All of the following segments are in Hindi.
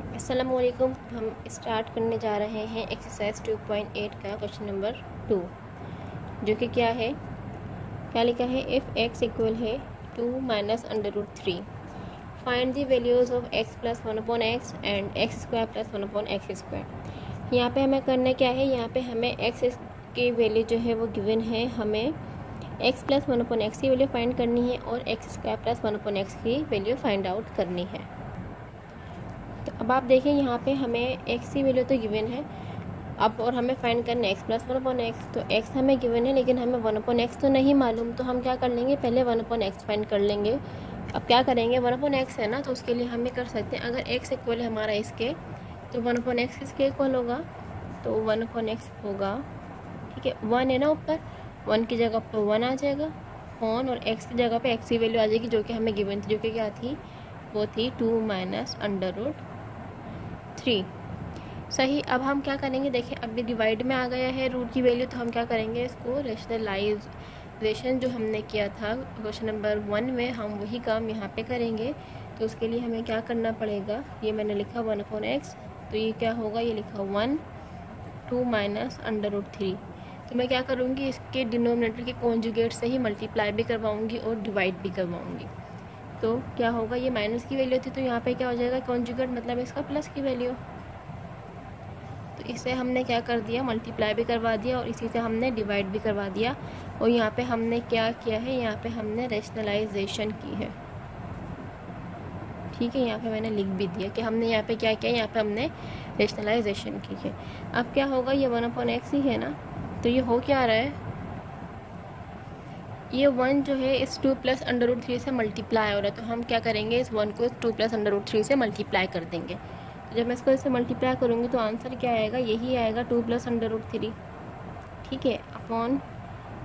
अस्सलामुअलैकुम। हम स्टार्ट करने जा रहे हैं एक्सरसाइज 2.8 का क्वेश्चन नंबर 2, जो कि क्या है, क्या लिखा है, इफ़ एक्स इक्वल है 2 - √3 find the values of x plus 1/x and x square plus 1/x square. यहाँ पे हमें करना क्या है, यहाँ पे हमें एक्स की वैल्यू जो है वो गिवन है, हमें एक्स प्लस 1/x की वैल्यू फाइंड करनी है और एक्स स्क्वायर प्लस 1/x की वैल्यू फाइंड आउट करनी है। तो अब आप देखें यहाँ पे हमें x की वैल्यू तो गिवन है, अब और हमें फाइंड करना है x प्लस 1/x। तो x हमें गिवन है लेकिन हमें 1/x तो नहीं मालूम, तो हम क्या कर लेंगे, पहले 1/x फाइंड कर लेंगे। अब क्या करेंगे, 1/x है ना, तो उसके लिए हमें कर सकते हैं, अगर x इक्वल है हमारा इसके, तो 1/x इसके इक्वल होगा, तो 1/x होगा, ठीक है, 1 है ना, ऊपर 1 की जगह पर 1 आ जाएगा ऑन, और x की जगह पर x की वैल्यू आ जाएगी जो कि हमें गिवन थी, जो कि क्या थी, वो थी 2 - √3। सही। अब हम क्या करेंगे, देखें अभी डिवाइड में आ गया है रूट की वैल्यू, तो हम क्या करेंगे, इसको रेशनलाइजेशन जो हमने किया था क्वेश्चन नंबर 1 में, हम वही काम यहाँ पे करेंगे। तो उसके लिए हमें क्या करना पड़ेगा, ये मैंने लिखा 1/x, तो ये क्या होगा, ये लिखा 1 - 2 - √3। तो मैं क्या करूँगी, इसके डिनोमिनेटर के कॉन्जुगेट से ही मल्टीप्लाई भी करवाऊँगी और डिवाइड भी करवाऊँगी। तो क्या होगा, ये माइनस की वैल्यू थी, तो यहाँ पे क्या हो जाएगा, कॉन्जुगेट मतलब इसका प्लस की वैल्यू। तो इसे हमने क्या कर दिया, मल्टीप्लाई भी करवा दिया और इसी से हमने डिवाइड भी करवा दिया, और यहाँ पे हमने क्या किया है, यहाँ पे हमने रैशनलाइजेशन की है, ठीक है। यहाँ पे मैंने लिख भी दिया कि हमने यहाँ पे क्या किया, यहाँ पे हमने रैशनलाइजेशन की है। अब क्या होगा, ये 1/x ही है ना, तो ये हो क्या रहा है, ये 1 जो है इस 2 + √3 से मल्टीप्लाई हो रहा है, तो हम क्या करेंगे, इस 1 को 2 + √3 से मल्टीप्लाई कर देंगे। तो जब मैं इसको इससे मल्टीप्लाई करूँगी तो आंसर क्या आएगा, यही आएगा 2 + √3, ठीक है, अपॉन,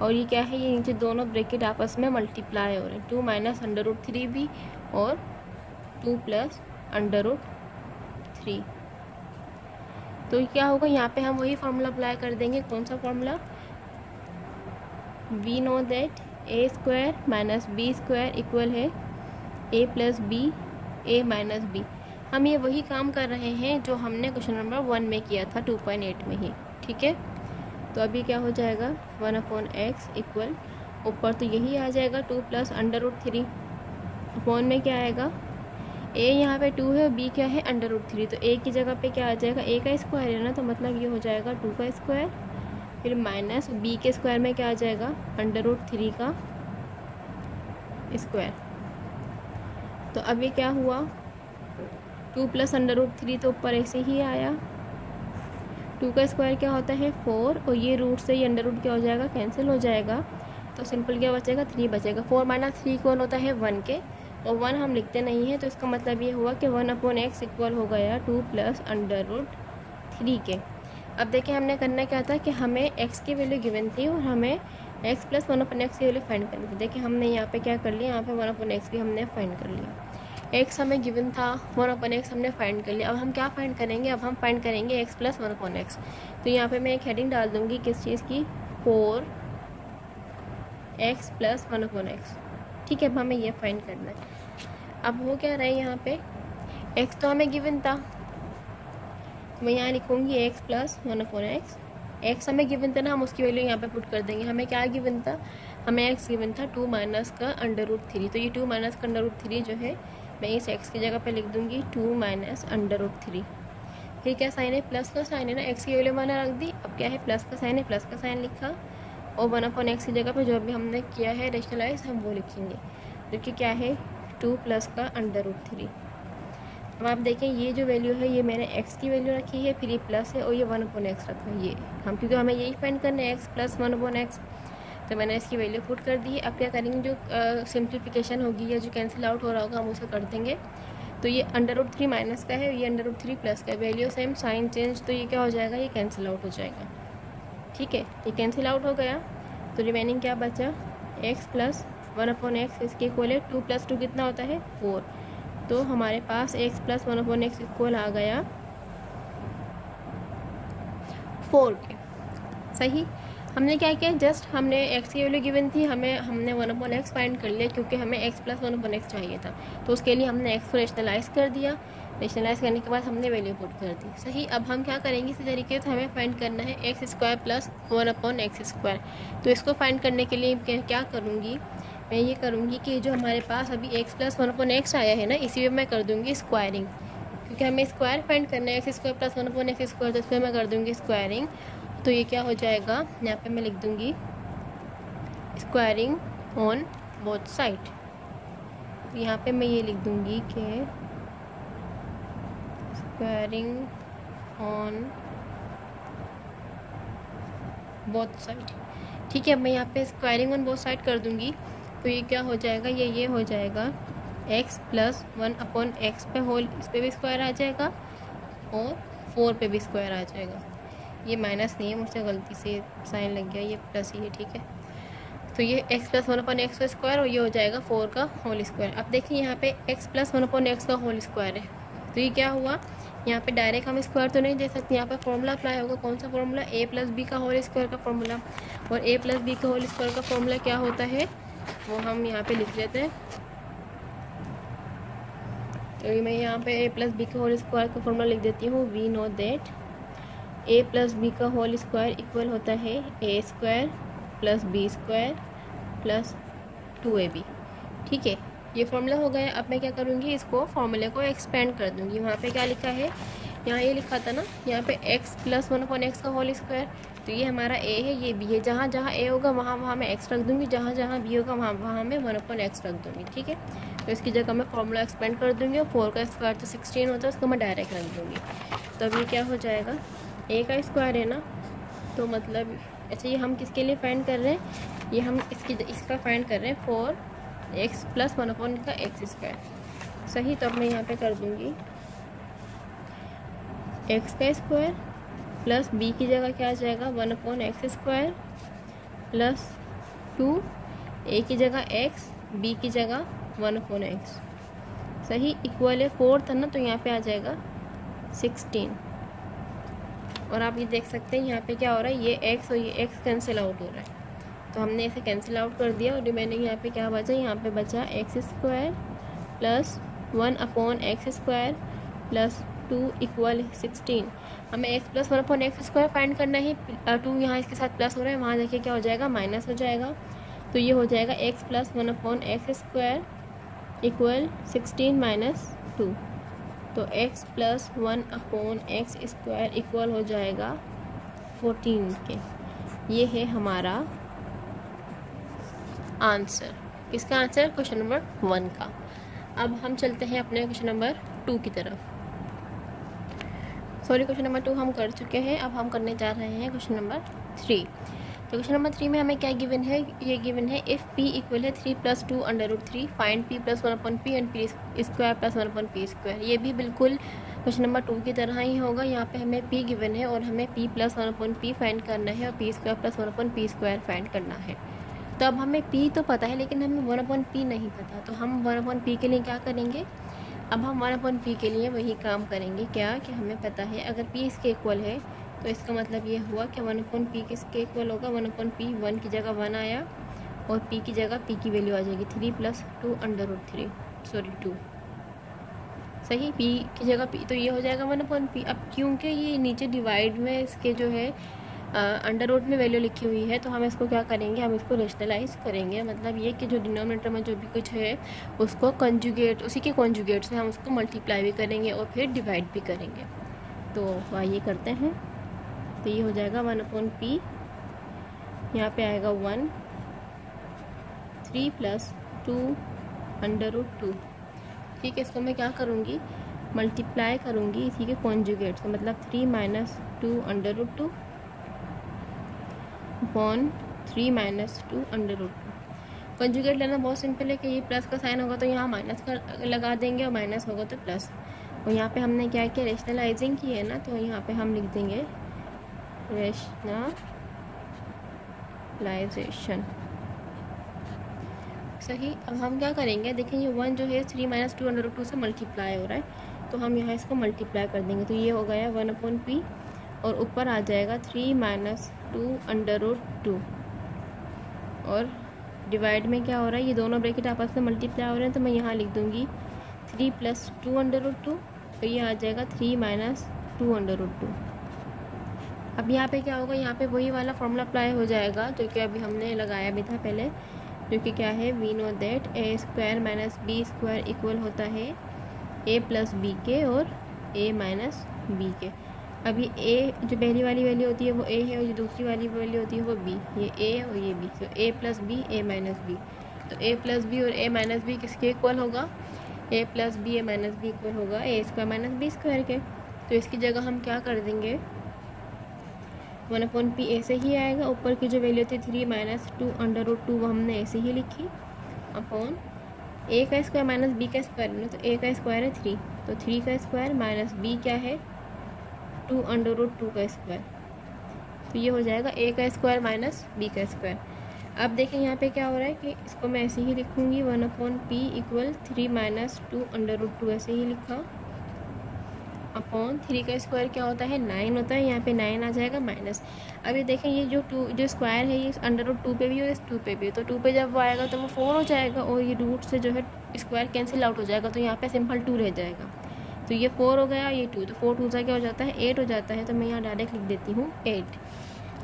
और ये क्या है, ये नीचे दोनों ब्रैकेट आपस में मल्टीप्लाई हो रहे हैं, 2 - √3 भी और 2 + √3। तो क्या होगा, यहाँ पे हम वही फार्मूला अप्लाई कर देंगे, कौन सा formula, we know that a² - b² equal है a + b a - b। हम ये वही काम कर रहे हैं जो हमने क्वेश्चन नंबर 1 में किया था 2.8 में ही, ठीक है। तो अभी क्या हो जाएगा, 1/x इक्वल, ऊपर तो यही आ जाएगा 2 + √3, अपॉन में क्या आएगा, a यहाँ पे 2 है, b क्या है, √3, तो a की जगह पे क्या आ जाएगा, a का स्क्वायर है ना, तो मतलब ये हो जाएगा 2 का स्क्वायर, फिर माइनस b के स्क्वायर में क्या आ जाएगा, √3 का स्क्वायर। तो अभी क्या हुआ, 2 + √3 तो ऊपर ऐसे ही आया, 2 का स्क्वायर क्या होता है 4, और ये रूट से ये √3 क्या हो जाएगा, कैंसिल हो जाएगा, तो सिंपल क्या बचेगा, 3 बचेगा। 4 - 3 इक्वल होता है 1 के, और 1 हम लिखते नहीं हैं, तो इसका मतलब ये हुआ कि 1/x इक्वल हो गया 2 + √3 के। अब देखिए हमने करना क्या था, कि हमें x की वैल्यू गिवन थी और हमें x प्लस 1/x की वैल्यू फाइंड करनी थी। देखिए हमने यहाँ पे क्या कर लिया, यहाँ पे 1/x भी हमने फाइंड कर लिया, x हमें गिवन था, 1/x हमने फाइंड कर लिया। अब हम क्या फाइंड करेंगे, अब हम फाइंड करेंगे x प्लस 1/x। तो यहाँ पे मैं एक हेडिंग डाल दूँगी, किस चीज़ की, 4x + 1/x, ठीक है। अब हमें ये फाइंड करना है। अब वो क्या रहा है, यहाँ पर x तो हमें गिवन था, मैं यहाँ लिखूँगी x + 1/x, x हमें गिवन था ना, हम उसकी वैल्यू यहाँ पे पुट कर देंगे। हमें क्या गिवन था, हमें x गिवन था 2 - का √3, तो ये 2 - का √3 जो है, मैं इस x की जगह पे लिख दूँगी 2 - √3। फिर क्या साइन है, प्लस का साइन है ना, x की वैल्यू मैंने रख दी, अब क्या है, प्लस का साइन है, प्लस का साइन लिखा, और 1/x की जगह पर जो भी हमने किया है रेशनलाइज, हम वो लिखेंगे, जो कि क्या है 2 + का √3। अब आप देखें ये जो वैल्यू है, ये मैंने x की वैल्यू रखी है, फिर ये प्लस है और ये 1/x रखा है, ये हम, क्योंकि हमें यही फाइंड करना है x प्लस 1/x, तो मैंने इसकी वैल्यू पुट कर दी है। अब क्या करेंगे, जो सिंप्लीफिकेशन होगी या जो कैंसिल आउट हो रहा होगा हम उसे कर देंगे। तो ये √3 माइनस का है, ये √3 प्लस का, वैल्यू सेम, साइन चेंज, तो ये क्या हो जाएगा, ये कैंसिल आउट हो जाएगा, ठीक है, ये कैंसिल आउट हो गया। तो रिमेनिंग क्या बचा, x प्लस 1/x इसके इक्वल है 2 + 2 कितना होता है 4, तो हमारे पास x प्लस 1/x इक्वल आ गया 4 के, सही। हमने क्या किया, जस्ट हमने x की वैल्यू गिवन थी हमें, हमने 1/x फाइंड कर लिया क्योंकि हमें x + 1/x चाहिए था। तो उसके लिए हमने x को रेशनलाइज कर दिया। रेशनलाइज करने के बाद हमने वैल्यू पुट कर दी, सही। अब हम क्या करेंगे, इसी तरीके से हमें फाइंड करना है x² + 1/x²। तो इसको फाइंड करने के लिए क्या करूँगी, मैं ये करूँगी कि जो हमारे पास अभी x + 1/x आया है ना, इसी में मैं कर दूँगी स्क्वायरिंग, क्योंकि हमें स्क्वायर फाइंड करना है x² + 1/x²। तो इसमें मैं कर दूँगी स्क्वायरिंग। तो ये क्या हो जाएगा, यहाँ पे मैं लिख दूँगी स्क्वायरिंग ऑन बोथ साइड। यहाँ पे मैं ये लिख दूँगी कि स्क्वायरिंग ऑन बोथ साइड, ठीक है। मैं यहाँ पे स्क्वायरिंग ऑन बोथ साइड कर दूँगी। तो ये क्या हो जाएगा, ये हो जाएगा x + 1/x पे होल, इस पे भी स्क्वायर आ जाएगा और 4 पे भी स्क्वायर आ जाएगा। ये माइनस नहीं है, मुझसे गलती से साइन लग गया, ये प्लस ही है, ठीक है। तो ये x + 1/x का स्क्वायर और ये हो जाएगा 4 का होल स्क्वायर। अब देखिए यहाँ पे x + 1/x का होल स्क्वायर है। तो ये क्या हुआ, यहाँ पे डायरेक्ट हम स्क्वायर तो नहीं दे सकते, यहाँ पे फॉर्मूला अप्लाई होगा। कौन सा फॉर्मूला, a + b का होल स्क्वायर का फॉर्मूला। और a + b का होल स्क्वायर का फॉर्मूला क्या होता है, वो हम यहाँ पे लिख लेते हैं। तो मैं यहाँ पे a + b का होल स्क्वायर का फॉर्मूला लिख देती हूँ। We know that a + b का होल स्क्वायर इक्वल होता है a² + b² + 2ab, ठीक है। ये फॉर्मूला हो गया। अब मैं क्या करूँगी, इसको फॉर्मूले को एक्सपेंड कर दूँगी। वहाँ पे क्या लिखा है, यहाँ ये लिखा था ना, यहाँ पे x + 1/x का होल स्क्वायर। तो ये हमारा a है, ये b है। जहाँ जहाँ a होगा वहाँ मैं x रख दूँगी, जहाँ जहाँ b होगा वहाँ मैं 1/x रख दूँगी, ठीक है। तो इसकी जगह मैं फॉर्मूला एक्सपेंड कर दूँगी। और 4 का स्क्वायर तो 16 होता है, उसको मैं डायरेक्ट रख दूँगी। तो अब ये क्या हो जाएगा, a का स्क्वायर है ना, तो मतलब अच्छा ये हम किसके लिए फाइंड कर रहे हैं, ये हम इसका फाइंड कर रहे हैं 4x + 1/x², सही। तो अब मैं यहाँ पे कर दूँगी x² + b की जगह क्या आ जाएगा, 1/x² + 2, a की जगह x, b की जगह 1/x, सही। इक्वल है 4 था ना, तो यहाँ पे आ जाएगा 16। और आप ये देख सकते हैं यहाँ पे क्या हो रहा है, ये x और ये x कैंसिल आउट हो रहा है। तो हमने इसे कैंसिल आउट कर दिया और रिमेनिंग यहाँ पे क्या बचा, यहाँ पे बचा x² + 1/x² + 2 इक्वल 16। हमें x + 1/x² फाइंड करना है। 2 यहाँ इसके साथ प्लस हो रहा है, वहाँ जाके क्या हो जाएगा, माइनस हो जाएगा। तो ये हो जाएगा x + 1/x² इक्वल 16 - 2। तो x + 1/x² इक्वल हो जाएगा 14 के। ये है हमारा आंसर, इसका आंसर क्वेश्चन नंबर 1 का। अब हम चलते हैं अपने क्वेश्चन नंबर 2 की तरफ। सॉरी, क्वेश्चन नंबर 2 हम कर चुके हैं, अब हम करने जा रहे हैं क्वेश्चन नंबर 3। तो क्वेश्चन नंबर 3 में हमें क्या गिवन है, ये गिवन है इफ़ p इक्वल है 3 + 2√3, find p + 1/p and p² + 1/p²। ये भी बिल्कुल क्वेश्चन नंबर 2 की तरह ही होगा। यहाँ पे हमें p गिवन है और हमें p + 1/p फाइंड करना है और p² + 1/p² फाइंड करना है। तो अब हमें p तो पता है लेकिन हमें 1/p नहीं पता। तो हम 1/p के लिए क्या करेंगे, अब हम 1/p के लिए वही काम करेंगे क्या कि हमें पता है अगर p इसके इक्वल है तो इसका मतलब ये हुआ कि 1/p किसके इक्वल होगा, 1/p 1 की जगह 1 आया और p की जगह p की वैल्यू आ जाएगी 3 + 2√3, सही। p की जगह p, तो ये हो जाएगा 1/p। अब क्योंकि ये नीचे डिवाइड में इसके जो है अंडर रूट में वैल्यू लिखी हुई है, तो हम इसको क्या करेंगे, हम इसको रेशनलाइज करेंगे। मतलब ये कि जो डिनोमिनेटर में जो भी कुछ है उसको कंजुगेट, उसी के कंजुगेट से हम उसको मल्टीप्लाई भी करेंगे और फिर डिवाइड भी करेंगे। तो आइए करते हैं। तो ये हो जाएगा 1/p, यहाँ पे आएगा 1, 3 + 2√2, ठीक है। इसको मैं क्या करूँगी, मल्टीप्लाई करूँगी इसी के कॉन्जुगेट से, मतलब 3 - 2√2 अपॉन 3 - 2√2। कंजुगेट लेना बहुत सिंपल है कि ये प्लस का साइन होगा तो यहाँ माइनस का लगा देंगे और माइनस होगा तो प्लस। और यहाँ पे हमने क्या किया, रेशनलाइजिंग की है ना, तो यहाँ पे हम लिख देंगे रेशनलाइजेशन, सही। अब हम क्या करेंगे, देखें ये 1 जो है 3 - 2√2 से मल्टीप्लाई हो रहा है, तो हम यहाँ इसको मल्टीप्लाई कर देंगे। तो ये हो गया 1/p और ऊपर आ जाएगा 3 - 2√2 और डिवाइड में क्या हो रहा है, ये दोनों ब्रैकेट आपस में मल्टीप्लाई हो रहे हैं तो मैं यहाँ लिख दूँगी 3 + 2√2 और ये आ जाएगा 3 - 2√2। अब यहाँ पे क्या होगा, यहाँ पे वही वाला फॉर्मूला अप्लाई हो जाएगा जो कि अभी हमने लगाया भी था पहले, जो कि क्या है, we know that a² - b² equal होता है a + b के और a - b के। अभी a जो पहली वाली वैल्यू होती है वो a है और जो दूसरी वाली वैल्यू होती है वो b, ये a और ये b। तो a + b a - b, तो a + b और a - b किसके इक्वल होगा, a + b a - b equal होगा a² - b² के। तो इसकी जगह हम क्या कर देंगे, 1/p ऐसे ही आएगा, ऊपर की जो वैल्यू थी 3 - 2√2 वो हमने ऐसे ही लिखी, अपॉन a² - b² में, तो a का स्क्वायर है 3, तो 3² - b क्या है 2√2², तो ये हो जाएगा a² - b²। अब देखें यहाँ पे क्या हो रहा है कि इसको मैं ऐसे ही लिखूँगी, 1/p इक्वल 3 - 2√2 ऐसे ही लिखा, अपॉन 3² क्या होता है 9 होता है, यहाँ पे 9 आ जाएगा माइनस। अभी देखें ये जो 2 जो स्क्वायर है ये √2 पे भी है और इस 2 पे भी है, तो 2 पे जब वो आएगा तो वो 4 हो जाएगा और ये रूट से जो है स्क्वायर कैंसिल आउट हो जाएगा, तो यहाँ पे सिंपल 2 रह जाएगा, तो ये 4 हो गया ये 2, तो 4×2 से क्या हो जाता है 8 हो जाता है, तो मैं यहाँ डायरेक्ट लिख देती हूँ 8।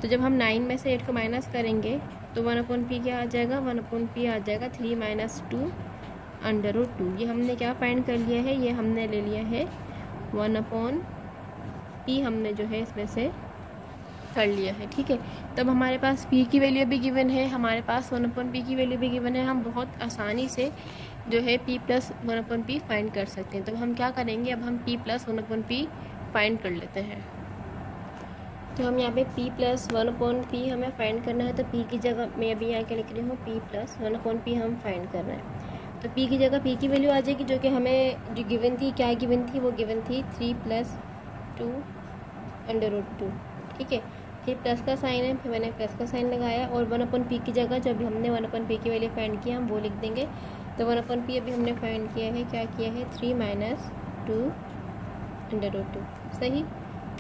तो जब हम 9 में से 8 को माइनस करेंगे तो 1/p क्या आ जाएगा, 1/p आ जाएगा 3 - 2√2। ये हमने क्या फाइंड कर लिया है, ये हमने ले लिया है 1/p हमने जो है इसमें से कर लिया है, ठीक है। तब हमारे पास p की वैल्यू भी गिवन है, हमारे पास 1/p की वैल्यू भी गिवन है, हम बहुत आसानी से जो है p + 1/p फाइंड कर सकते हैं। तो हम क्या करेंगे, अब हम p + 1/p फाइंड कर लेते हैं। तो हम यहाँ पे p + 1/p हमें फाइंड करना है, तो p की जगह मैं अभी यहाँ के लिख रही हूँ p + 1/p हम फाइंड कर रहे हैं, तो p की जगह p की वैल्यू आ जाएगी जो कि हमें जो गिवन थी, क्या गिवन थी, वो गिवन थी 3 + 2√2, ठीक है। फिर प्लस का साइन है, फिर मैंने प्लस का साइन लगाया और 1/p की जगह जो अभी हमने 1/p की वैल्यू फाइंड किया हम वो लिख देंगे। तो 1/p अभी हमने फाइंड किया है, क्या किया है 3 - 2√2, सही।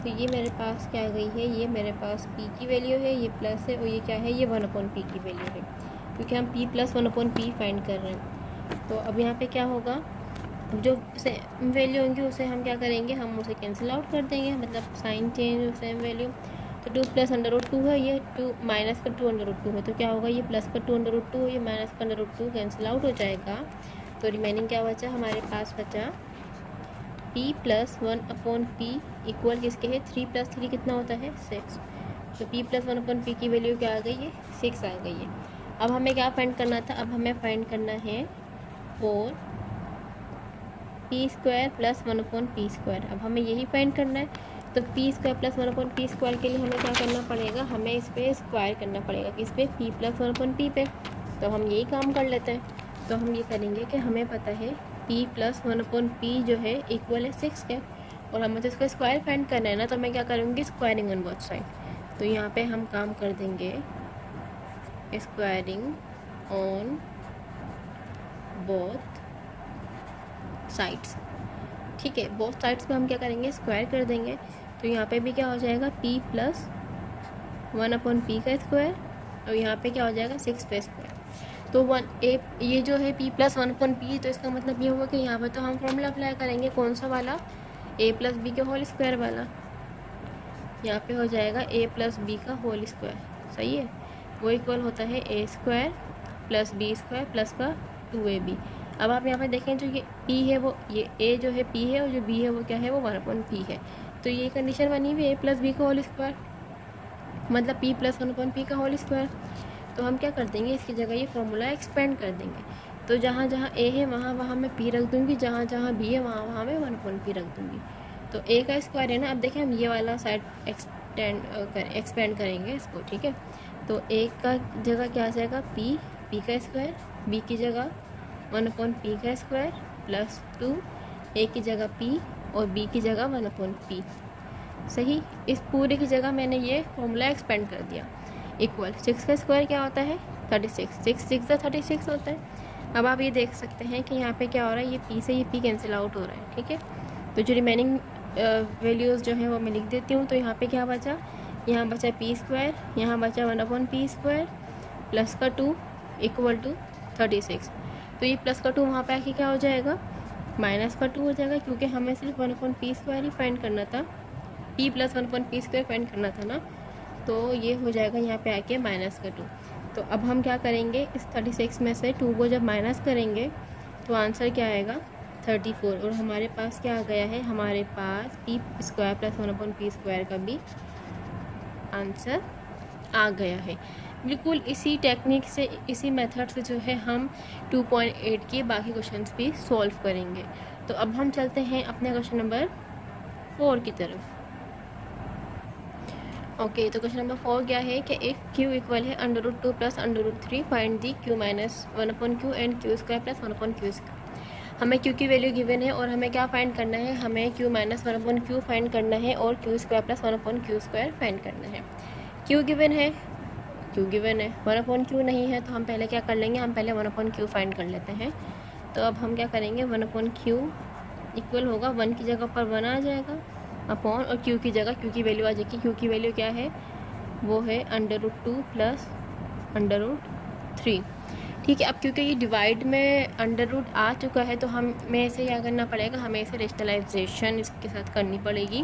तो ये मेरे पास क्या गई है, ये मेरे पास p की वैल्यू है, ये प्लस है और ये क्या है, ये 1/p की वैल्यू है क्योंकि हम p + 1/p फाइंड कर रहे हैं। तो अब यहाँ पे क्या होगा, जो सेम वैल्यू होंगी उसे हम क्या करेंगे, हम उसे कैंसिल आउट कर देंगे, मतलब साइन चेंज सेम वैल्यू। तो 2 + 2√2 है, ये 2 - 2√2 है, तो क्या होगा ये +2√2 ये -2√2 कैंसिल आउट हो जाएगा। तो रिमेनिंग क्या बचा हमारे पास, बचा p + 1/p इक्वल किसके है 3 + 3 कितना होता है 6, तो p + 1/p की वैल्यू क्या आ गई है 6 आ गई है। अब हमें क्या फाइंड करना था, अब हमें फाइंड करना है 4 p² + 1/p²। अब हमें यही फाइंड करना है, तो p² + 1/p² के लिए हमें क्या करना पड़ेगा, हमें इस पर स्क्वायर करना पड़ेगा, किस पे p + 1/p पे। तो हम यही काम कर लेते हैं, तो हम ये करेंगे कि हमें पता है p + 1/p जो है इक्वल है 6 के और हमें तो इसका स्क्वायर फाइंड करना है ना, तो मैं क्या करूँगी स्क्वायरिंग ऑन बोथ साइड। तो यहाँ पर हम काम कर देंगे स्क्वायरिंग ऑन बोथ साइड्स, ठीक है। बोथ साइड्स को हम क्या करेंगे स्क्वायर कर देंगे, तो यहाँ पे भी क्या हो जाएगा p + 1/p का स्क्वायर और यहाँ पे क्या हो जाएगा 6 पे स्क्वायर। तो ये जो है p + 1/p, तो इसका मतलब ये होगा कि यहाँ पर तो हम फॉर्मूला अप्लाई करेंगे कौन सा वाला, a + b के होल स्क्वायर वाला, यहाँ पे हो जाएगा a + b का होल स्क्वायर, सही है। वो इक्वल होता है a² + b² + 2ab। अब आप यहाँ पे देखें जो ये p है वो ये a जो है p है और जो b है वो क्या है वो 1/p है, तो ये कंडीशन बनी हुई a + b का होल स्क्वायर मतलब p + 1/p का होल स्क्वायर। तो हम क्या कर देंगे इसकी जगह ये फार्मूला एक्सपेंड कर देंगे, तो जहाँ जहाँ a है वहाँ वहाँ मैं p रख दूँगी, जहाँ जहाँ b है वहाँ वहाँ मैं 1/p रख दूँगी। तो a का स्क्वायर है ना, अब देखें हम ये वाला साइड एक्सपेंड करेंगे इसको, ठीक है। तो a का जगह क्या आ जाएगा p का स्क्वायर, b की जगह 1/p का स्क्वायर +2 a की जगह p और b की जगह 1/p, सही। इस पूरे की जगह मैंने ये फॉर्मूला एक्सपेंड कर दिया, इक्वल 6 का स्क्वायर क्या होता है 36, 6 × 36 होता है। अब आप ये देख सकते हैं कि यहाँ पे क्या हो रहा है, ये p से ये p कैंसिल आउट हो रहा है, ठीक है। तो जो रिमेनिंग वैल्यूज़ जो हैं वो मैं लिख देती हूँ। तो यहाँ पे क्या बचा, यहाँ बचा पी स्क्वायर, यहाँ बचा 1/p² प्लस का 2 इक्वल टू 36। तो ये प्लस का 2 वहाँ पे आके क्या हो जाएगा, माइनस का 2 हो जाएगा, क्योंकि हमें सिर्फ 1/p² ही फाइंड करना था, p प्लस 1/p² फाइंड करना था ना। तो ये हो जाएगा यहाँ पे आके माइनस का 2। तो अब हम क्या करेंगे, इस 36 में से 2 को जब माइनस करेंगे तो आंसर क्या आएगा 34। और हमारे पास क्या आ गया है, हमारे पास p स्क्वायर प्लस 1/p² का भी आंसर आ गया है। बिल्कुल इसी टेक्निक से, इसी मेथड से जो है हम 2.8 के बाकी क्वेश्चंस भी सॉल्व करेंगे। तो अब हम चलते हैं अपने क्वेश्चन नंबर 4 की तरफ। ओके, तो क्वेश्चन नंबर 4 क्या है कि एक q इक्वल है √2 plus √3 find the q minus 1/q and q² plus 1/q²। हमें q की वैल्यू गिवन है और हमें क्या फाइंड करना है, हमें q माइनस 1/q फाइंड करना है और q² प्लस 1/q² फाइंड करना है। q गिवन है, 1/q नहीं है, तो हम पहले क्या कर लेंगे, हम पहले 1/q फाइंड कर लेते हैं। तो अब हम क्या करेंगे, 1/q इक्वल होगा 1 की जगह पर 1 आ जाएगा अपॉन, और q की जगह q की वैल्यू आ जाएगी। q की वैल्यू क्या है, वो है √2 प्लस √3। ठीक है, अब क्योंकि ये डिवाइड में √ आ चुका है तो हमें इसे क्या करना पड़ेगा, हमें इसे रेशनलाइजेशन इसके साथ करनी पड़ेगी।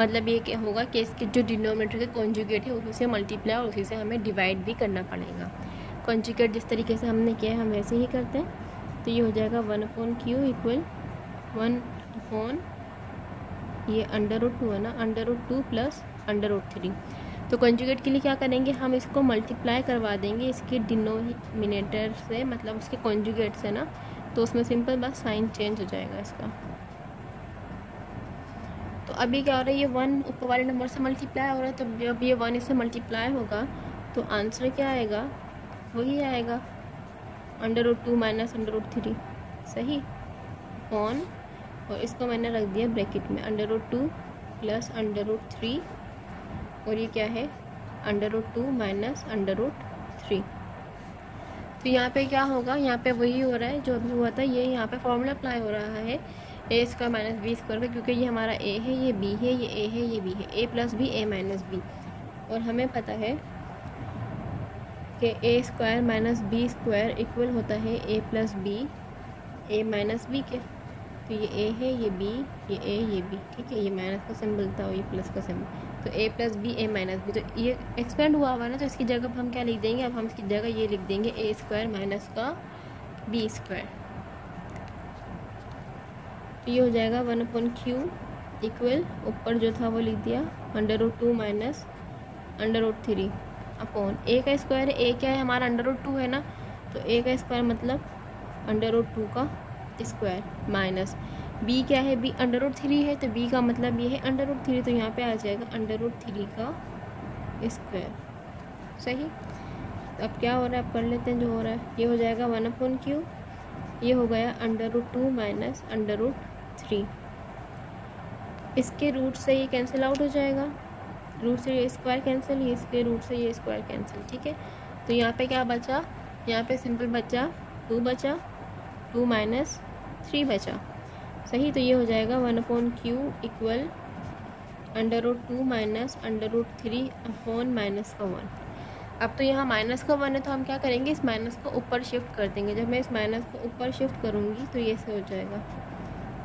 मतलब ये क्या होगा कि इसके जो डिनोमिनेटर के कॉन्जुगेट है उसी से मल्टीप्लाई और उसी से हमें डिवाइड भी करना पड़ेगा। कॉन्जुगेट जिस तरीके से हमने किया है हम वैसे ही करते हैं। तो ये हो जाएगा 1/q इक्वल 1 ये √2 है ना, √2 प्लस √3। तो कंजुगेट के लिए क्या करेंगे, हम इसको मल्टीप्लाई करवा देंगे इसके डिनोमिनेटर से, मतलब उसके कंजुगेट से ना। तो उसमें सिंपल बस साइन चेंज हो जाएगा इसका। तो अभी क्या हो रहा है, ये 1 ऊपर वाले नंबर से मल्टीप्लाई हो रहा है, तो जब ये 1 इससे मल्टीप्लाई होगा तो आंसर क्या आएगा, वही आएगा 1/2 माइनस 1/3, सही ऑन। और इसको मैंने रख दिया ब्रैकेट में 1/2 प्लस 1/3 और ये क्या है 1/2 माइनस 1/3। तो यहाँ पे क्या होगा, यहाँ पे वही हो रहा है जो अभी हुआ था, ये यहाँ पे फॉर्मूला अप्लाई हो रहा है a² माइनस b² का, क्योंकि ये हमारा a है, ये b है, ये a है, ये b है, a plus b, a minus b। और हमें पता है कि a² माइनस b² इक्वल होता है a plus b, a minus b के। तो ये a है, ये b, ये a, ये b, ठीक है, ये माइनस का सिंबल था और ये प्लस का सिंबल। तो a plus b, a minus b, तो ये एक्सपेंड हुआ हुआ ना, तो इसकी जगह हम क्या लिख देंगे, अब हम इसकी जगह ये लिख देंगे a² माइनस का b²। तो ये हो जाएगा 1/q इक्वल, ऊपर जो था वो लिख दिया 1/2 माइनस 1/3 अपॉन a का स्क्वायर है, a क्या है हमारा 1/2 है ना, तो a का स्क्वायर मतलब 1/2 का स्क्वायर माइनस b क्या है, b 1/3 है, तो b का मतलब ये है 1/3। तो यहाँ पे आ जाएगा 1/3 का स्क्वायर, सही। तो अब क्या हो रहा है, अब कर लेते हैं जो हो रहा है। ये हो जाएगा 1/q, ये हो गया 1/2 माइनस 1/3। इसके रूट से ये कैंसिल आउट हो जाएगा, रूट से ये स्क्वायर कैंसिल, ये इसके रूट से ये स्क्वायर कैंसिल, ठीक है। तो यहाँ पे क्या बचा, यहाँ पे सिंपल बचा 2, बचा 2 माइनस 3 बचा, सही। तो ये हो जाएगा 1/q equal 1/2 minus 1/3 upon minus का 1। अब तो यहाँ माइनस का 1 है, तो हम क्या करेंगे, इस माइनस को ऊपर शिफ्ट कर देंगे। जब मैं इस माइनस को ऊपर शिफ्ट करूँगी तो ये से हो जाएगा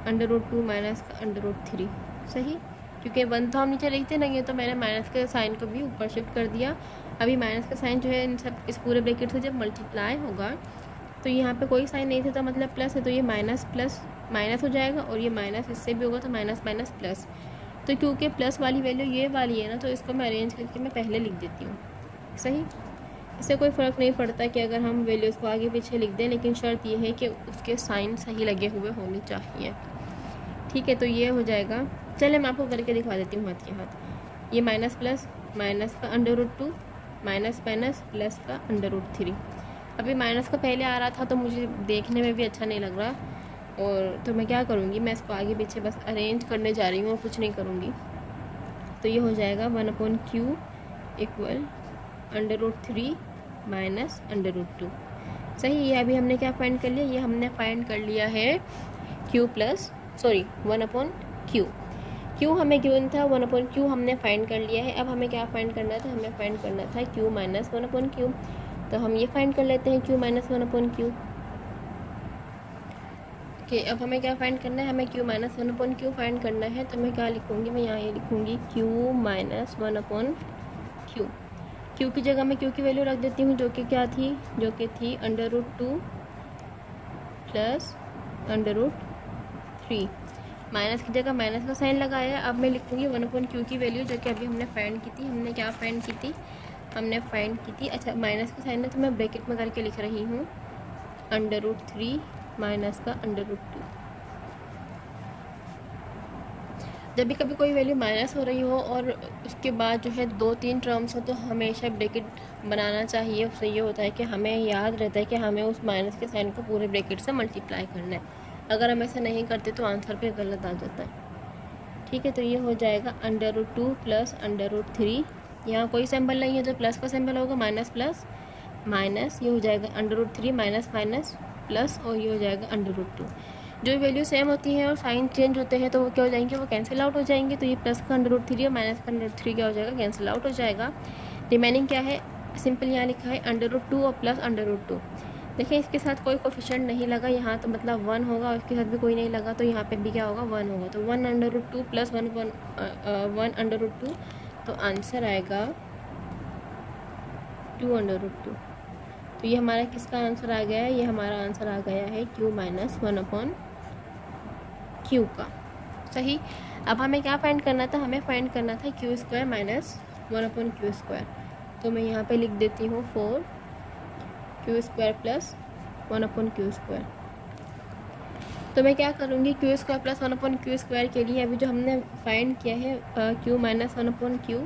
1/2 माइनस का 1/3, सही, क्योंकि 1 तो हम नीचे लिखते नहीं, तो मैंने माइनस के साइन को भी ऊपर शिफ्ट कर दिया। अभी माइनस का साइन जो है इन सब इस पूरे ब्रैकेट से जब मल्टीप्लाई होगा, तो यहाँ पे कोई साइन नहीं था, तो मतलब प्लस है, तो ये माइनस प्लस माइनस हो जाएगा, और ये माइनस इससे भी होगा तो माइनस माइनस प्लस। तो क्योंकि प्लस वाली वैल्यू ये वाली है ना, तो इसको मैं अरेंज करके मैं पहले लिख देती हूँ, सही। इससे कोई फ़र्क नहीं पड़ता कि अगर हम वैल्यूज़ को आगे पीछे लिख दें, लेकिन शर्त ये है कि उसके साइन सही लगे हुए होने चाहिए, ठीक है। तो ये हो जाएगा, चले मैं आपको करके दिखा देती हूँ हाथ के हाथ। ये माइनस प्लस माइनस का 1/2 माइनस माइनस प्लस का 1/3। अभी माइनस का पहले आ रहा था तो मुझे देखने में भी अच्छा नहीं लग रहा, और तो मैं क्या करूँगी, मैं इसको आगे पीछे बस अरेंज करने जा रही हूँ और कुछ नहीं करूँगी। तो ये हो जाएगा 1/q इक्वल 1/3 माइनस 1/2, सही। ये अभी हमने क्या फाइंड कर लिया, ये हमने फाइंड कर लिया है q प्लस 1/q। क्यू हमें गिवन था, 1/q हमने फाइंड कर लिया है। अब हमें क्या फाइंड करना था, हमें फाइंड करना था क्यू माइनस 1/q। तो हम ये फाइंड कर लेते हैं क्यू माइनस 1/q। ओके, अब हमें क्या फाइंड करना है, हमें क्यू माइनस 1/q फाइंड करना है। तो मैं क्या लिखूँगी, मैं यहाँ ये लिखूँगी क्यू माइनस 1/q। क्यू की जगह मैं क्यू की वैल्यू रख देती हूँ, जो कि क्या थी, जो कि थी √2 प्लस √3। माइनस की जगह माइनस का साइन लगाया है। अब मैं लिखूँगी 1/q की वैल्यू, जो कि अभी हमने फाइंड की थी। हमने क्या फाइंड की थी, हमने फाइंड की थी, अच्छा माइनस का साइन है तो मैं ब्रैकेट में करके लिख रही हूँ, √3 माइनस का √2। जब भी कभी कोई वैल्यू माइनस हो रही हो और उसके बाद जो है 2-3 टर्म्स हो, तो हमेशा ब्रैकेट बनाना चाहिए। उससे ये होता है कि हमें याद रहता है कि हमें उस माइनस के साइन को पूरे ब्रैकेट से मल्टीप्लाई करना है। अगर हम ऐसा नहीं करते तो आंसर पे गलत आ जाता है। ठीक है, तो ये हो जाएगा √2 प्लस √3। यहाँ कोई सिंबल नहीं है तो प्लस का सिंबल होगा, माइनस प्लस माइनस, ये हो जाएगा √3 माइनस माइनस प्लस, और ये हो जाएगा √2। जो वैल्यू सेम होती है और साइन चेंज होते हैं तो वो क्या हो जाएंगे, वो कैंसिल आउट हो जाएंगे। तो ये प्लस का √3 और माइनस का √3 क्या हो जाएगा, कैंसिल आउट हो जाएगा। रिमेनिंग क्या है, सिंपल यहाँ लिखा है √2 और प्लस √2। देखिए इसके साथ कोई कोफिशिएंट नहीं लगा यहाँ, तो मतलब 1 होगा, और इसके साथ भी कोई नहीं लगा तो यहाँ पे भी क्या होगा, 1 होगा। तो 1√2 प्लस 1√2, तो आंसर आएगा 2√2। तो ये हमारा किसका आंसर आ गया है, ये हमारा आंसर आ गया है क्यू माइनस 1/q का। सही, अब हमें क्या फाइंड करना था, हमें फाइंड करना था q square minus 1/q square. तो मैं यहाँ पे लिख देती हूँ 4q square plus 1/q square. तो मैं क्या करूँगी, q square plus 1/q square के लिए अभी जो हमने फाइंड किया है q माइनस 1/q,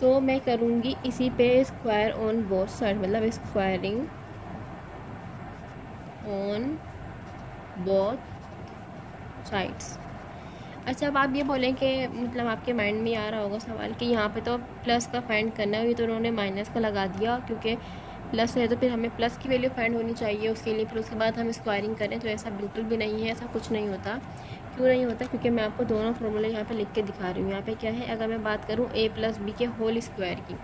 तो मैं करूँगी इसी पे स्क्वायर ऑन बोथ साइड, मतलब स्क्वायरिंग ऑन बोथ साइड्स। अच्छा, अब आप ये बोलें कि मतलब आपके माइंड में आ रहा होगा सवाल कि यहाँ पे तो प्लस का फाइंड करना है, ये तो उन्होंने माइनस का लगा दिया, क्योंकि प्लस है तो फिर हमें प्लस की वैल्यू फाइंड होनी चाहिए उसके लिए, फिर उसके बाद हम स्क्वायरिंग करें। तो ऐसा बिल्कुल भी नहीं है, ऐसा कुछ नहीं होता। क्यों नहीं होता, क्योंकि मैं आपको दोनों फॉर्मूले यहाँ पे लिख के दिखा रही हूँ। यहाँ पे क्या है, अगर मैं बात करूँ a प्लस b के होल स्क्वायर की,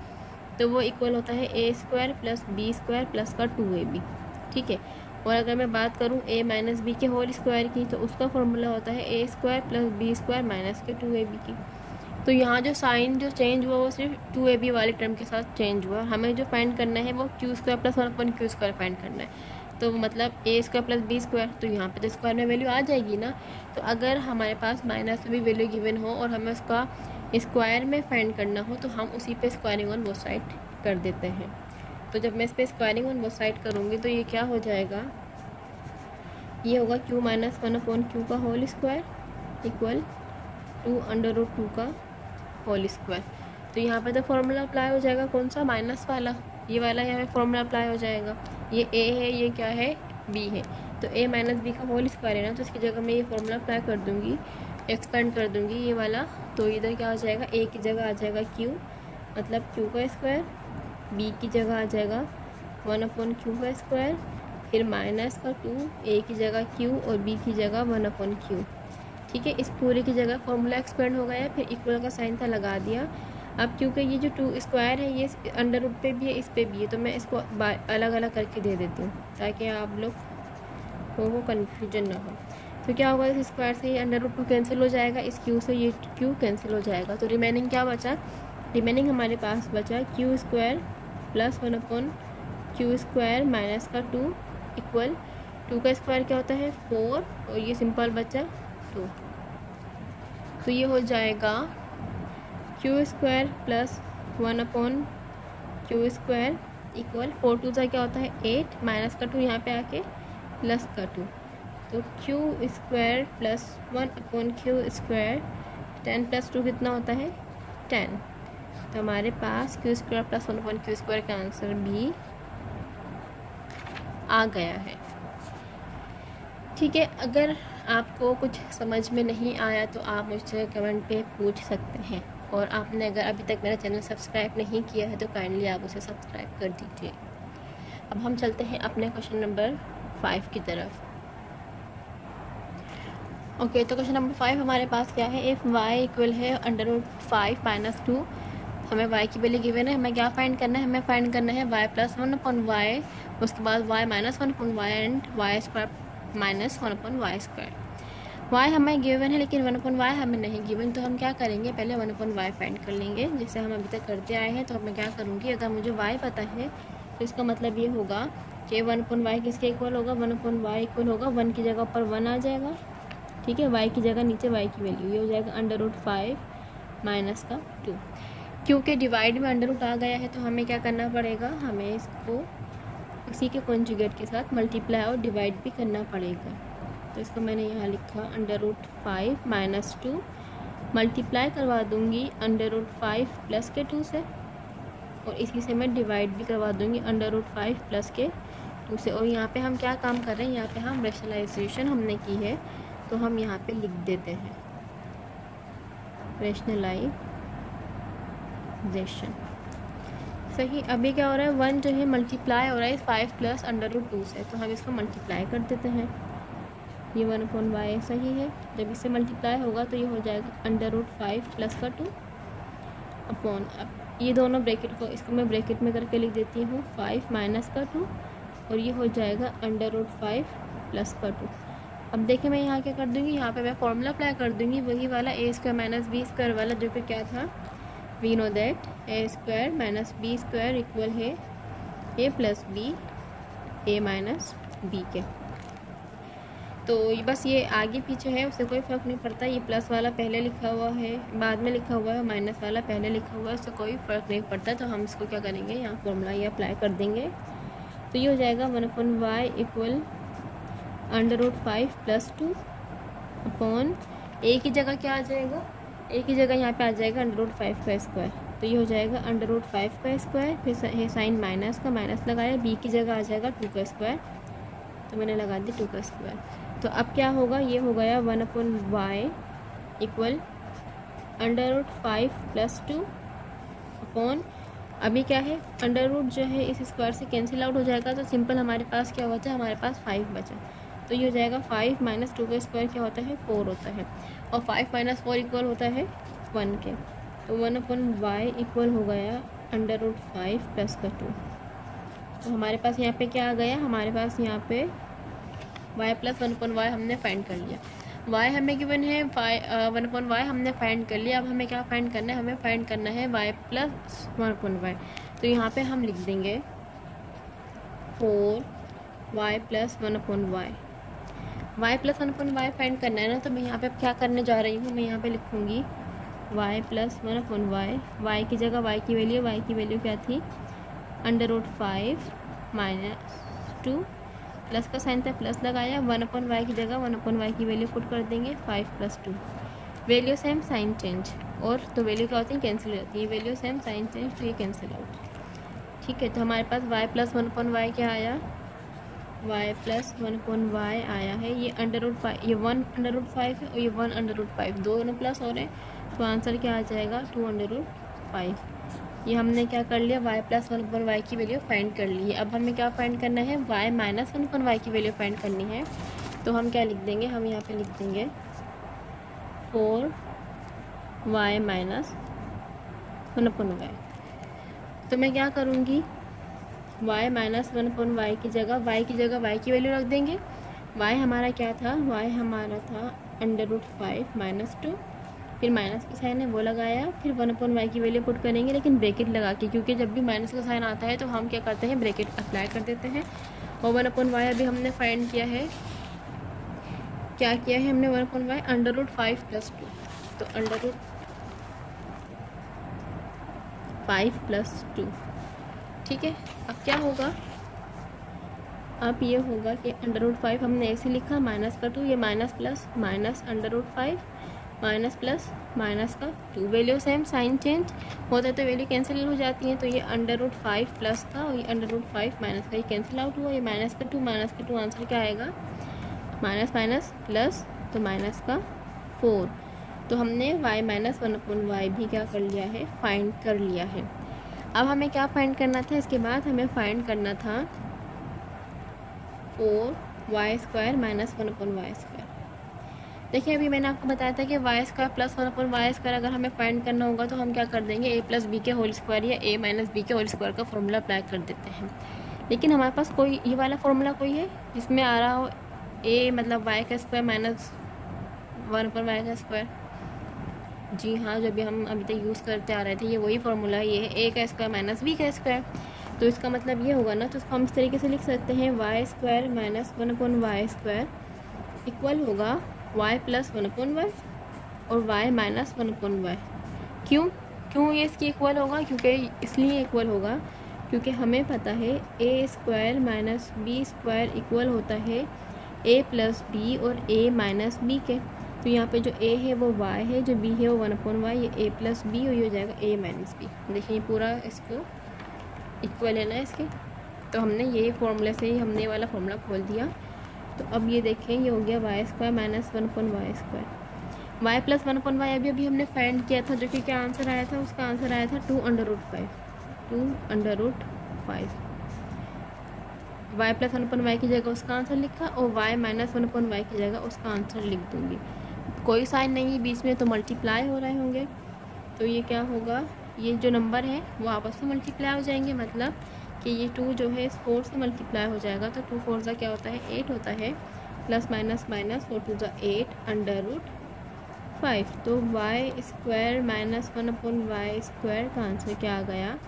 तो वो इक्वल होता है a square plus b square plus का 2ab। ठीक है, और अगर मैं बात करूँ a माइनस b के होल स्क्वायर की, तो उसका फॉर्मूला होता है a square plus b square minus के 2ab की। तो यहाँ जो साइन जो चेंज हुआ वो सिर्फ 2ab वाले टर्म के साथ चेंज हुआ। हमें जो फाइंड करना है वो q square plus 1/q square find करना है। तो मतलब a square plus b square, तो यहाँ पे तो स्क्वायर में वैल्यू आ जाएगी ना। तो अगर हमारे पास माइनस भी वैल्यू गिवन हो और हमें उसका स्क्वायर में फाइंड करना हो, तो हम उसी पे स्क्वायरिंग ऑन बोथ साइड कर देते हैं। तो जब मैं इस पर स्क्वायरिंग ऑन बोथ साइड करूँगी तो ये क्या हो जाएगा, ये होगा q माइनस 1/q का होल स्क्वायर इक्वल 2√2 का होल स्क्वायर। तो यहाँ पे तो फॉर्मूला अप्लाई हो जाएगा, कौन सा, माइनस वाला, ये वाला यहाँ पे फॉर्मूला अप्लाई हो जाएगा। ये a है, ये क्या है, b है, तो a माइनस b का होल स्क्वायर है ना, तो इसकी जगह मैं ये फॉर्मूला अप्लाई कर दूँगी, एक्सपेंड कर दूँगी ये वाला। तो इधर क्या हो जाएगा, a की जगह आ जाएगा q, मतलब q का स्क्वायर, b की जगह आ जाएगा 1/q का स्क्वायर, फिर माइनस का 2, a की जगह q और b की जगह 1/q। ठीक है, इस पूरे की जगह फॉर्मूला एक्सपेंड हो गया, फिर इक्वल का साइन था लगा दिया। अब क्योंकि ये जो 2 स्क्वायर है ये √2 पे भी है, इस पे भी है, तो मैं इसको अलग अलग करके दे देती हूँ ताकि आप लोग को कन्फ्यूजन ना हो। तो क्या होगा, इस स्क्वायर से ये √2 कैंसिल हो जाएगा, इस q से ये q कैंसिल हो जाएगा। तो रिमेनिंग क्या बचा, रिमेनिंग हमारे पास बचा q square plus 1/q square minus का 2 इक्वल 2 का स्क्वायर क्या होता है 4, और ये सिंपल बचा 2। तो ये हो जाएगा q square plus 1/q square equal 4×2 का क्या होता है 8 माइनस का 2 यहाँ पे आके प्लस का 2। तो q square plus 1/q square 10 + 2 कितना होता है 10। तो हमारे पास q square plus 1/q square का आंसर भी आ गया है। ठीक है, अगर आपको कुछ समझ में नहीं आया तो आप मुझसे कमेंट पे पूछ सकते हैं, और आपने अगर अभी तक मेरा चैनल सब्सक्राइब नहीं किया है तो काइंडली आप उसे सब्सक्राइब कर दीजिए। अब हम चलते हैं अपने क्वेश्चन नंबर 5 की तरफ। ओके तो क्वेश्चन नंबर 5 हमारे पास क्या है, इफ़ वाई इक्वल है √5 - 2, हमें वाई की वैल्यू गिवन है। हमें क्या फाइंड करना है, हमें फाइंड करना है y + 1/y, उसके बाद y - 1/y and y² - 1/y²। y हमें गिवन है लेकिन 1/y हमें नहीं गिवन, तो हम क्या करेंगे, पहले 1/y फाइंड कर लेंगे जैसे हम अभी तक करते आए हैं। तो अब मैं क्या करूँगी, अगर मुझे y पता है तो इसका मतलब ये होगा कि 1/y किसके इक्वल होगा, 1/y इक्वल होगा 1 की जगह पर 1 आ जाएगा, ठीक है, y की जगह नीचे y की वैल्यू ये हो जाएगा √5 - 2। क्योंकि डिवाइड में अंडर रूट आ गया है तो हमें क्या करना पड़ेगा, हमें इसको उसी के कॉन्जुगेट के साथ मल्टीप्लाई और डिवाइड भी करना पड़ेगा। तो इसको मैंने यहाँ लिखा √5 - 2 मल्टीप्लाई करवा दूँगी √5 + 2 से, और इसी से मैं डिवाइड भी करवा दूँगी √5 + 2 से। और यहाँ पे हम क्या काम कर रहे हैं, यहाँ पे हम रेशनलाइजेशन हमने की है तो हम यहाँ पे लिख देते हैं रेशनलाइजेशन, सही। अभी क्या हो रहा है, 1 जो है मल्टीप्लाई हो रहा है 5 + √2 से, तो हम इसको मल्टीप्लाई कर देते हैं, ये 1/y सही है। जब इससे मल्टीप्लाई होगा तो ये हो जाएगा √5 + 2 अपॉन, अब ये दोनों ब्रैकेट को इसको मैं ब्रैकेट में करके लिख देती हूँ 5 - 2, और ये हो जाएगा √5 + 2। अब देखिए मैं यहाँ क्या कर दूँगी, यहाँ पे मैं फॉर्मूला अप्लाई कर दूँगी, वही वाला a² - b² वाला, जो कि क्या था, we know that a² - b² equal है a + b a - b के। तो बस ये आगे पीछे है उससे कोई फ़र्क नहीं पड़ता, ये प्लस वाला पहले लिखा हुआ है बाद में लिखा हुआ है, माइनस वाला पहले लिखा हुआ है, उससे कोई फ़र्क नहीं पड़ता। तो हम इसको क्या करेंगे, यहाँ फॉर्मूला ये अप्लाई कर देंगे, तो ये हो जाएगा 1/y इक्वल √5 + 2 अपॉन a की जगह क्या आ जाएगा, a की जगह यहाँ पे आ जाएगा √5 का स्क्वायर, तो ये हो जाएगा √5 का स्क्वायर, फिर साइन माइनस का माइनस लगाया, b की जगह आ जाएगा 2 का स्क्वायर, तो मैंने लगा दी 2 का स्क्वायर। तो अब क्या होगा, ये हो गया 1/y इक्वल √5 + 2 अपॉन, अभी क्या है अंडर रूट जो है इस स्क्वायर से कैंसिल आउट हो जाएगा, तो सिंपल हमारे पास क्या होता है, हमारे पास 5 बचा, तो ये हो जाएगा 5 - 2 का स्क्वायर क्या होता है 4 होता है, और 5 - 4 इक्वल होता है 1 के, तो 1/y इक्वल हो गया √5 + 2। तो हमारे पास यहाँ पे क्या आ गया, हमारे पास यहाँ पे y + 1/y हमने फाइंड कर लिया, y हमें गिवन है 1/y हमने फाइंड कर लिया। अब हमें क्या फाइंड करना है, हमें फाइंड करना है y + 1/y, तो यहाँ पे हम लिख देंगे 4 y + 1/y। y + 1/y find करना है ना, तो मैं यहाँ पे क्या करने जा रही हूँ, मैं यहाँ पे लिखूँगी y + 1/y, y की जगह y की वैल्यू, y की वैल्यू क्या थी √5 - 2, प्लस का साइन था प्लस लगाया, 1/y की जगह 1/y की वैल्यू पुट कर देंगे 5 + 2, वैल्यू सेम साइन चेंज, और तो वैल्यू क्या होती है कैंसिल हो जाती है, वैल्यू सेम साइन चेंज तो ये कैंसिल आउट, ठीक है। तो हमारे पास y + 1/y क्या आया, y + 1/y आया है, ये √5, ये 1 √5 है और ये 1 √5, दोनों प्लस हो रहे हैं, तो आंसर क्या आ जाएगा 2 √5। ये हमने क्या कर लिया, y + 1/y की वैल्यू फाइंड कर ली है। अब हमें क्या फाइंड करना है, y - 1/y की वैल्यू फाइंड करनी है, तो हम क्या लिख देंगे, हम यहाँ पे लिख देंगे 4 y - 1/y। तो मैं क्या करूँगी, y - 1/y की जगह y की वैल्यू रख देंगे, y हमारा क्या था, y हमारा था √5 - 2, फिर माइनस का साइन है वो लगाया, फिर 1/y की वैल्यू पुट करेंगे लेकिन ब्रैकेट लगा के, क्योंकि जब भी माइनस का साइन आता है तो हम क्या करते हैं ब्रैकेट अप्लाई कर देते हैं। और 1/y अभी हमने फाइंड किया है, क्या किया है हमने, 1/y √5 + 2, तो √5 + 2, ठीक है। अब क्या होगा, अब ये होगा कि √5 हमने ऐसे लिखा -2, ये minus plus minus √5 minus plus minus का 2, वैल्यू सेम साइन चेंज होता है तो वैल्यू कैंसिल हो जाती है, तो ये √5 प्लस का और ये √5 माइनस का ये कैंसिल आउट हुआ, ये माइनस का 2 आंसर क्या आएगा माइनस माइनस प्लस, तो माइनस का 4। तो हमने y - 1/y भी क्या कर लिया है, फाइंड कर लिया है। अब हमें क्या फाइंड करना था, इसके बाद हमें फाइंड करना था 4 y स्क्वायर - 1/y स्क्वायर। देखिए अभी मैंने आपको बताया था कि y square plus one upon Y square अगर हमें फाइंड करना होगा तो हम क्या कर देंगे, ए प्लस बी के होल स्क्वायर या ए माइनस बी के होल स्क्वायर का फॉर्मूला अप्लाई कर देते हैं। लेकिन हमारे पास कोई ये वाला फॉर्मूला कोई है जिसमें आ रहा हो ए मतलब वाई का square minus one upon y का स्क्वायर। जी हाँ, जो भी हम अभी तक यूज़ करते आ रहे थे ये वही फार्मूला ये है, ए का स्क्वायर माइनस बी का स्क्वायर। तो इसका मतलब ये होगा ना, तो इसको हम इस तरीके से लिख सकते हैं y square minus one upon Y square equal होगा y plus one upon y और y minus one upon y. क्यों क्यों ये इसकी इक्वल होगा? क्योंकि इसलिए इक्वल होगा क्योंकि हमें पता है ए square minus B square equal होता है ए प्लस बी और ए माइनस बी के। तो यहाँ पे जो a है वो y है, जो b है वो वन अपॉन वाई, ये a प्लस बी और ये हो जाएगा a माइनस बी। देखिए पूरा इसको इक्वल है ना इसके, तो हमने ये फॉर्मूले से ही हमने वाला फॉर्मूला खोल दिया। तो अब ये देखें ये हो गया y square minus one upon y square, y plus one upon y अभी हमने फाइंड किया था, जो कि क्या आंसर आया था, उसका आंसर आया था 2√5। Y plus one upon y की जगह उसका आंसर लिखा और y minus one upon y की जगह उसका आंसर लिख दूँगी, कोई साइन नहीं है बीच में तो मल्टीप्लाई हो रहे होंगे। तो ये क्या होगा, ये जो नंबर है वो आपस में मल्टीप्लाई हो जाएंगे, मतलब कि ये टू जो है इस फोर से मल्टीप्लाई हो जाएगा। तो 2 4 ज़ा क्या होता है 8 होता है, प्लस माइनस माइनस 4 2 ज़ा 8 √5। तो y square minus one upon Y square का आंसर क्या आ गया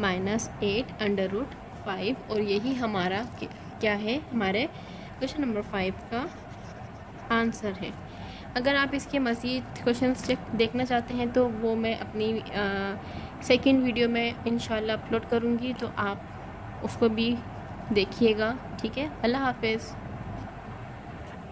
-8 √5 और यही हमारा क्या है, हमारे क्वेश्चन नंबर 5 का आंसर है। अगर आप इसके मज़ीद क्वेश्चंस देखना चाहते हैं तो वो मैं अपनी सेकंड वीडियो में इंशाल्लाह अपलोड करूँगी, तो आप उसको भी देखिएगा। ठीक है, अल्लाह हाफ़िज़।